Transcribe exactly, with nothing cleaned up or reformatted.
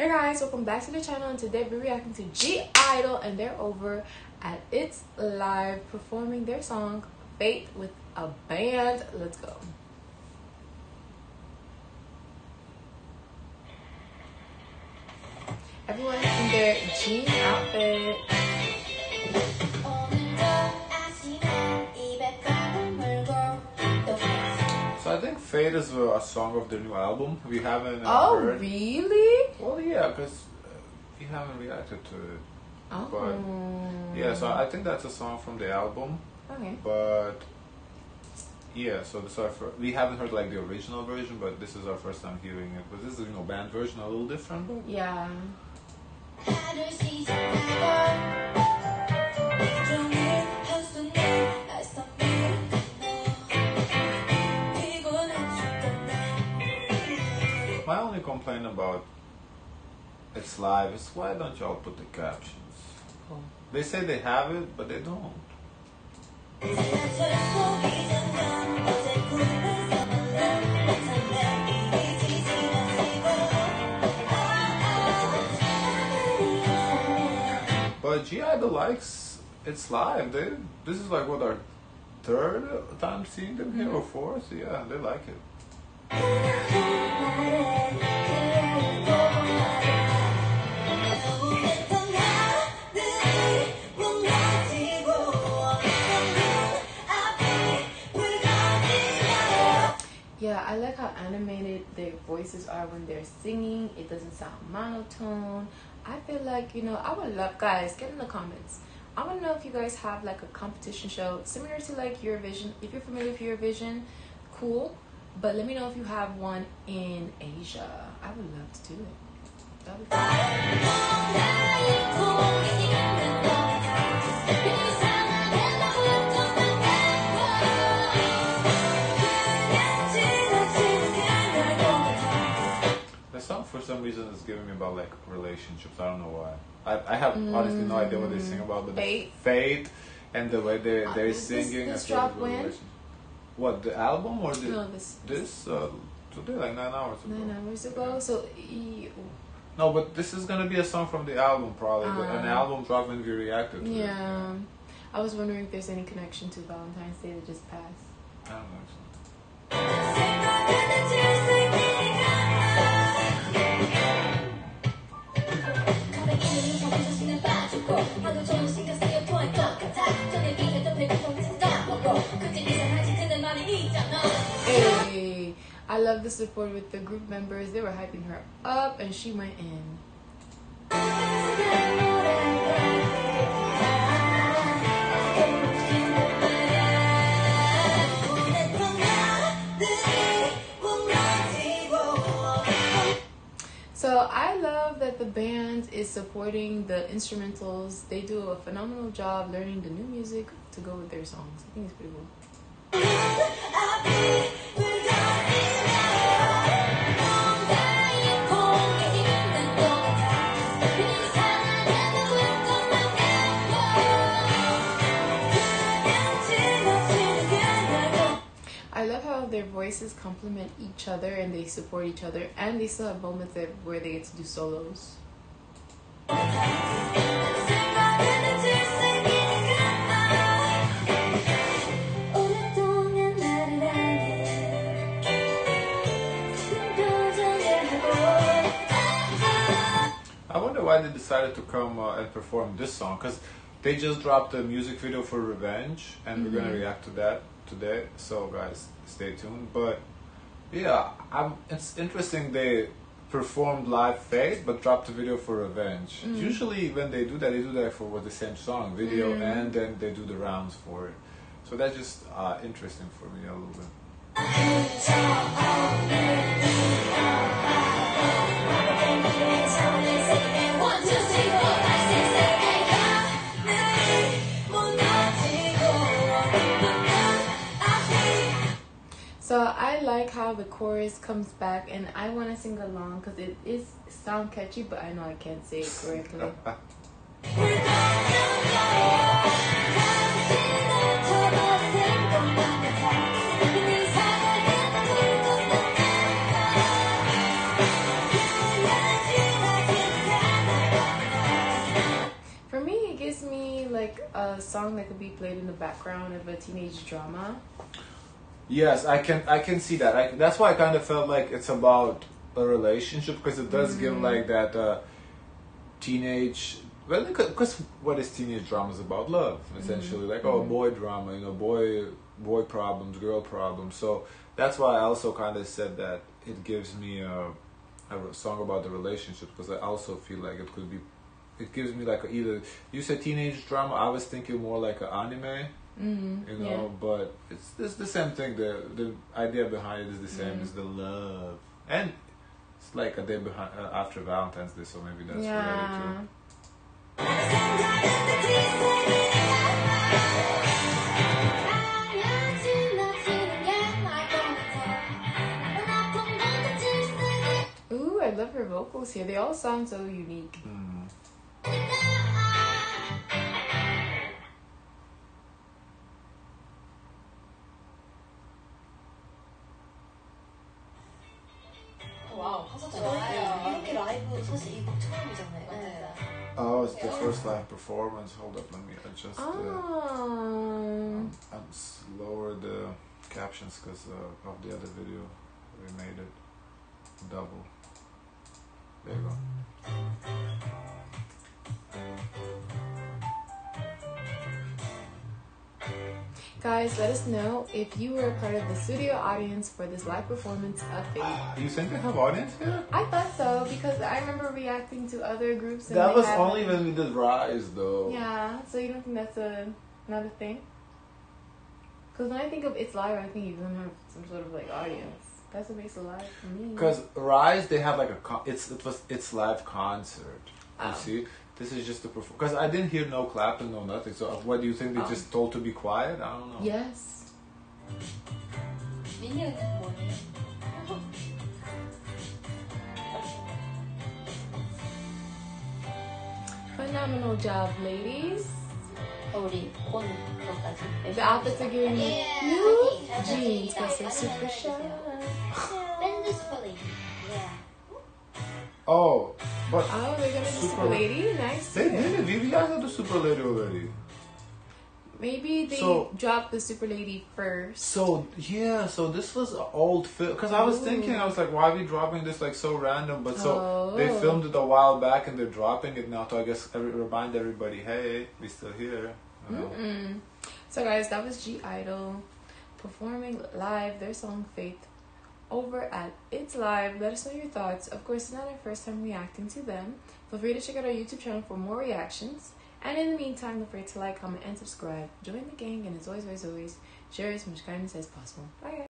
Hey guys, welcome back to the channel, and today we're reacting to (G I D L E and they're over at It's Live performing their song Fate with a band. Let's go. Everyone's in their jean outfit. So I think Fate is a song of their new album. We haven't Oh, heard. Really? Well, yeah, because we haven't reacted to it. Oh. But yeah, so I think that's a song from the album. Okay. But yeah, so this is our first, we haven't heard like the original version, but this is our first time hearing it. But this is, you know, band version, a little different. Yeah. My only complaint about It's Live is, why don't y'all put the captions? Oh. They say they have it, but they don't. But (G I D L E likes It's Live. They, this is like what, our third time seeing them here, or fourth? Yeah, they like it. Yeah, I like how animated their voices are when they're singing. It doesn't sound monotone. I feel like, you know, I would love, guys, get in the comments. I want to know if you guys have like a competition show similar to like Eurovision. If you're familiar with Eurovision, cool. But let me know if you have one in Asia. I would love to do it. That would be cool. For some reason, it's giving me about like relationships. I don't know why. I, I have mm. honestly no idea what they sing about, but Fate, Fate and the way they they're uh, singing. This, this drop when? What, the album or the, no, this this uh, today, like nine hours ago. Nine hours ago. Yeah. So ew. No, but this is gonna be a song from the album, probably. Um, an album drop when we reacted. To yeah. It, yeah, I was wondering if there's any connection to Valentine's Day that just passed. I don't know. Hey, I love the support with the group members. They were hyping her up and she went in. So I love that the band is supporting the instrumentals. They do a phenomenal job learning the new music to go with their songs. I think it's pretty cool. I love how their voices complement each other and they support each other, and they still have moments that where they get to do solos. I wonder why they decided to come uh, and perform this song, because they just dropped a music video for Revenge, and mm-hmm. we're gonna react to that today. So guys, stay tuned. But yeah, I'm, it's interesting they performed live Fate, but dropped a video for Revenge. Mm-hmm. Usually when they do that, they do that for what, the same song, video, mm-hmm. and then they do the rounds for it. So that's just uh, interesting for me a little bit. So I like how the chorus comes back and I want to sing along because it is sound catchy, but I know I can't say it correctly. a song that could be played in the background of a teenage drama? Yes, I can. I can see that. I, that's why I kind of felt like it's about a relationship, because it does mm-hmm. give like that uh, teenage. Well, because what is teenage dramas about? Love, essentially, mm-hmm. like oh, boy drama. You know, boy boy problems, girl problems. So that's why I also kind of said that it gives me a, a song about the relationship, because I also feel like it could be. It gives me like a, either you said teenage drama. I was thinking more like an anime. Mm-hmm. You know, yeah. but it's, it's the same thing. The the idea behind it is the same. Mm-hmm. It's the love, and it's like a day behind uh, after Valentine's Day, so maybe that's yeah. related too. Ooh, I love her vocals here. They all sound so unique. Mm-hmm. Oh, it's the first live performance. Hold up, let me adjust the... Oh. Um, I'm slower the captions because uh, of the other video. We made it double. There you go. Guys, let us know if you were a part of the studio audience for this live performance of Fate. Uh, you think they have audience here? I thought so, because I remember reacting to other groups. And that was had, only when we did Rise, though. Yeah, so you don't think that's a, another thing? Because when I think of It's Live, I think you don't have some sort of like audience. That's what makes it live for me. Because Rise, they have like a con it's it was It's Live concert. Oh. You see. This is just a performance. Because I didn't hear no clapping, no nothing. So what do you think? They um, just told to be quiet? I don't know. Yes. Phenomenal job, ladies. The outfits are giving me new jeans because they're super shy. Oh. But oh, they're gonna do Super Lady? Nice. They did it. You guys had the Super Lady already. Maybe they so, dropped the Super Lady first. So, yeah, so this was an old film. Because I was Ooh. thinking, I was like, why are we dropping this like so random? But so oh. they filmed it a while back and they're dropping it now to, I guess, every, remind everybody, hey, we're still here. You know? Mm-mm. So, guys, that was G I D L E performing live their song Fate over at It's Live. Let us know your thoughts. Of course, it's not our first time reacting to them. Feel free to check out our YouTube channel for more reactions. And in the meantime, don't forget to like, comment, and subscribe. Join the gang, and as always, always, always, share as much kindness as possible. Bye, guys.